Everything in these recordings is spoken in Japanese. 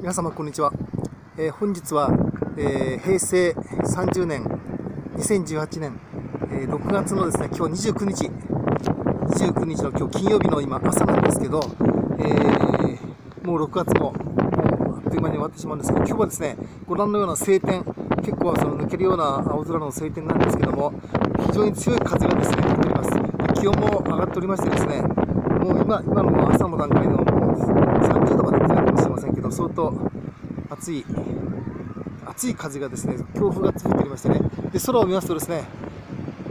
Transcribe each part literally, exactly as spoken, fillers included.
皆様こんにちは。えー、本日は、えー、へいせいさんじゅうねんにせんじゅうはちねん、えー、ろくがつのですね、今日にじゅうくにちにじゅうくにちの今日金曜日の今朝なんですけど、えー、もうろくがつもあっという間に終わってしまうんですけど、今日はですねご覧のような晴天、結構その抜けるような青空の晴天なんですけども、非常に強い風がですね吹いております。気温も上がっておりましてですね、もう 今, 今の朝の段階でもさんじゅうどまでいってないかもしれませんけど、相当暑い暑い風がですね、強風が吹いておりましてね、で空を見ますとですね、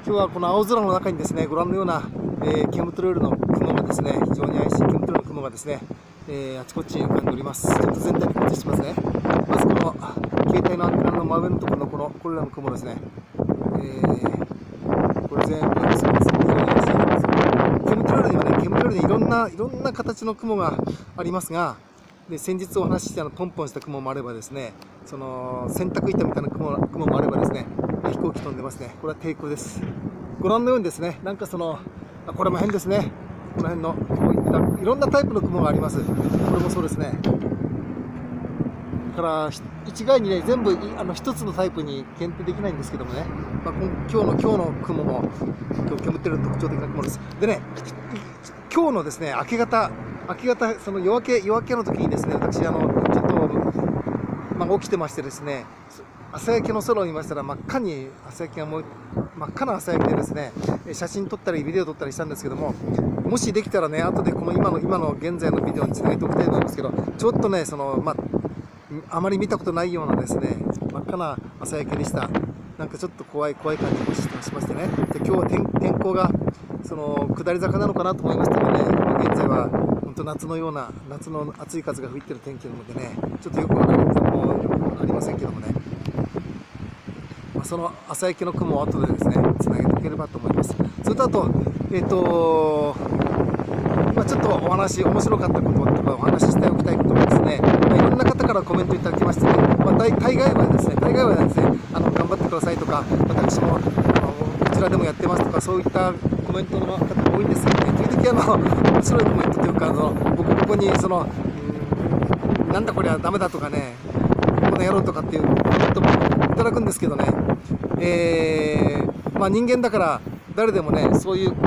今日はこの青空の中にですねご覧のような、えー、ケムトレールの雲がですね、非常に怪しいケムトレールの雲がですね、えー、あちこちに浮かんでおります。ちょっと全体に感じしますね。まずこの携帯のアンテナの真上のところのこのこれらの雲ですね、えー、これ全部ですね、ケムトレールにはね、ケムトレールにいろんないろんな形の雲がありますが、で先日お話ししたあのポンポンした雲もあればですね、その洗濯板みたいな 雲, 雲もあればですね、飛行機飛んでますね。これは低空です。ご覧のようにですね、なんかそのあこれも変ですね。この辺のこういろんなタイプの雲があります。これもそうですね。だから一概にね全部あの一つのタイプに限定できないんですけどもね。まあ、今日の今日の雲も今日煙ってる特徴的な雲です。でね、今日のですね明け方明け方その夜明け夜明けの時にですね、私あのちょっとまあ、起きてましてですね。朝焼けの空を見ましたら、真っ赤に朝焼けが燃え真っ赤な朝焼けでですね、写真撮ったりビデオ撮ったりしたんですけども、もしできたらね後でこの今の今の現在のビデオにつなげておきたいと思うんですけど、ちょっとねその、まあ、あまり見たことないようなですね真っ赤な朝焼けでした。なんかちょっと怖い怖い感じもしましてね。で今日は 天, 天候がその下り坂なのかなと思いましたので、ね、現在は本当夏のような夏の暑い風が吹いている天気なのでね、ちょっとよくわかることもありませんけどもね、その朝焼けの雲を後でですねつなげていければと思います。それとあと、えーとまあ、ちょっとお話面白かったこととかお話ししておきたいことがですね、まあ、いろんな方からコメントいただきましてね、まあ、大概はですね大概はですねあの頑張ってくださいとか、私もあのこちらでもやってますとか、そういったコメントの方が多いんですけど、ね、時々あの面白いコメントというか、あの僕ここにそのなんだこれはダメだとかね、この野郎とかっていうコメントもいただくんですけどね。えーまあ、人間だから誰でもね、そういうちょっ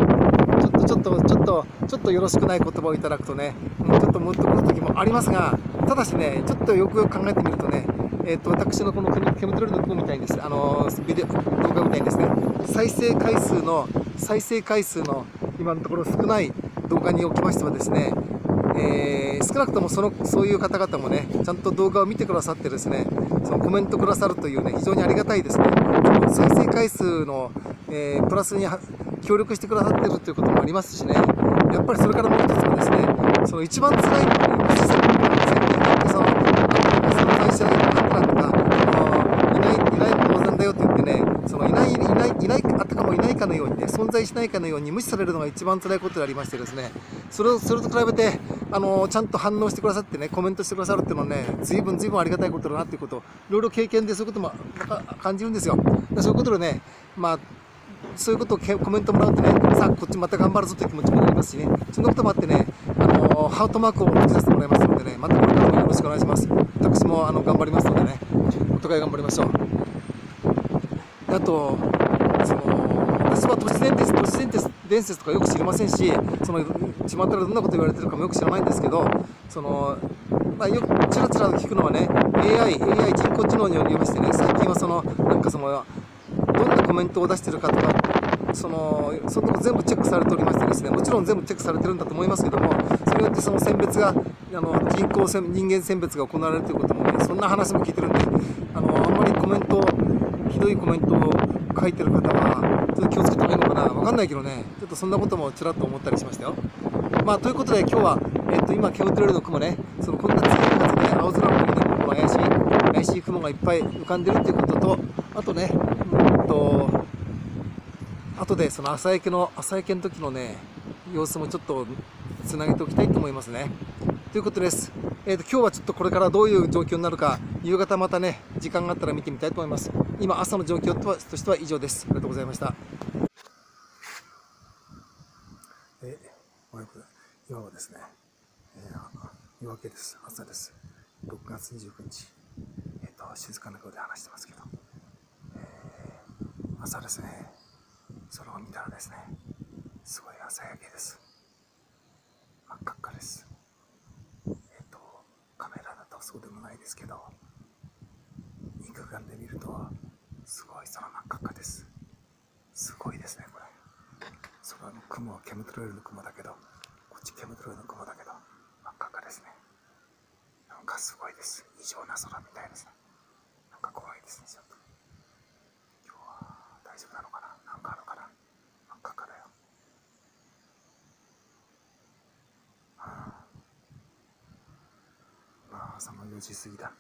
とちょっとちょっとちょっとよろしくない言葉をいただくとね、ちょっとムッとくる時もありますが、ただしねちょっとよくよく考えてみるとね、えー、と私のこのケムトレールの雲みたいにです、あのー、ビデオ動画みたいにですね、再生回数の再生回数の今のところ少ない動画におきましてはですね、えー、少なくともそのそういう方々もねちゃんと動画を見てくださってですね、そのコメントくださるというね、非常にありがたいですね。再生回数の、えー、プラスに協力してくださってるということもありますしね、やっぱりそれからもう一つはですね、その一番つらいのはね、その会社にあったらとか、あのいないいない当然だよって言ってね、そのいないいないいないあったかもいないかのようにね、存在しないかのように無視されるのが一番つらいことでありましてですね、それをそれと比べてあのちゃんと反応してくださってね、コメントしてくださるっていうのはね、ずいぶんずいぶんありがたいことだなっていうことをいろいろ経験でそういうことも感じるんですよ。そういうことでね、まあそういうことをコメントもらうとね、さあこっちまた頑張るぞという気持ちもありますしね、そんなこともあってね、あのハートマークを打ち出してもらいますのでね、またこれからもよろしくお願いします。私もあの頑張りますのでね、お互い頑張りましょう。あとその私は都市伝説、都市伝説、伝説とかよく知りませんし、その巷からどんなこと言われてるかもよく知らないんですけど、そのまあよくちらちら聞くのはね、エーアイ、エーアイ 人工知能によりましてね、最近はそのなんかそのどんなコメントを出してるかとか、そのそのとこ全部チェックされておりましてですね、もちろん全部チェックされてるんだと思いますけども、それによってその選別があの人工選人間選別が行われるということもね、そんな話も聞いてるんで、あのあんまりコメントひどいコメントを書いてる方は。ちょっと気をつけた方がいいのかな、わかんないけどね、ちょっとそんなこともちらっと思ったりしましたよ。まあ、ということで今日は、えっと、今ケムトレールの雲ね、そのこんな強い風で青空の雲でもこの怪しい怪しい雲がいっぱい浮かんでるっていうことと、あとね、うん、とあとでその朝焼けの朝焼けの時のね様子もちょっとつなげておきたいと思いますね。ということです。えっと今日はちょっとこれからどういう状況になるか、夕方またね時間があったら見てみたいと思います。今朝の状況としては以上です。ありがとうございました。え、今はですね、えー、夜明けです。朝です。ろくがつにじゅうくにち、えー、と静かな声で話してますけど、えー、朝ですね、空を見たらですね、すごい朝焼けです。真っ赤っかです。えっ、ー、とカメラだとそうでもないですけど、肉眼で見るとすごい空真っ赤っかです。すごいですね。これ空の雲はケムトライルの雲だけど、こっちケムトライルの雲だけど真っ赤っかですね。なんかすごいです。異常な空みたいですね。なんか怖いですね。ちょっと今日は大丈夫なのかな、なんかあるかな。真っ赤っかだよ。はあ、まあ朝のよじ過ぎだ。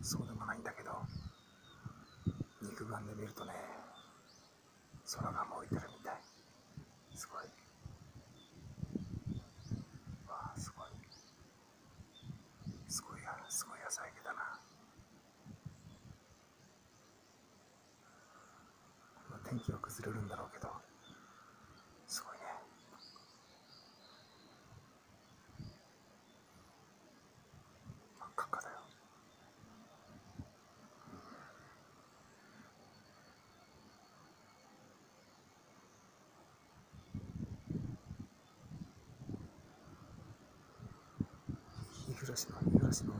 そうでもないんだけど、肉眼で見るとね、空が燃えてるみたい。すごい。わあ、すごい。すごいや、すごい朝焼けだな。この天気は崩れるんだろうけど、すごいね。真っ赤っかだよ。暮らしの暮らしの